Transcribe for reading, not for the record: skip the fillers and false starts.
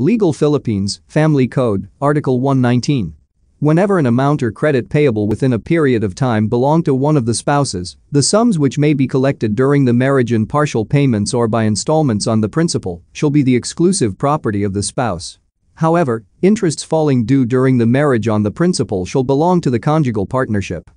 Legal Philippines, Family Code, Article 119. Whenever an amount or credit payable within a period of time belong to one of the spouses, the sums which may be collected during the marriage in partial payments or by installments on the principal shall be the exclusive property of the spouse. However, interests falling due during the marriage on the principal shall belong to the conjugal partnership.